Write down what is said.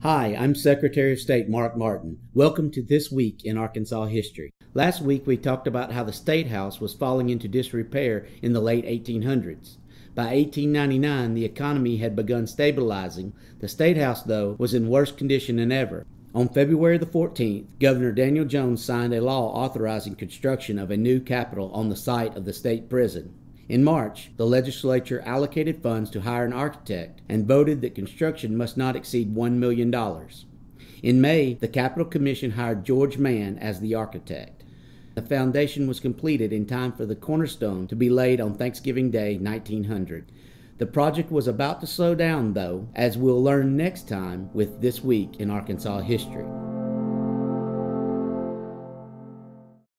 Hi, I'm Secretary of State Mark Martin. Welcome to This Week in Arkansas History. Last week we talked about how the State House was falling into disrepair in the late 1800s. By 1899, the economy had begun stabilizing. The State House, though, was in worse condition than ever. On February the 14th, Governor Daniel Jones signed a law authorizing construction of a new Capitol on the site of the state prison. In March, the legislature allocated funds to hire an architect and voted that construction must not exceed $1 million. In May, the Capitol Commission hired George Mann as the architect. The foundation was completed in time for the cornerstone to be laid on Thanksgiving Day, 1900. The project was about to slow down, though, as we'll learn next time with This Week in Arkansas History.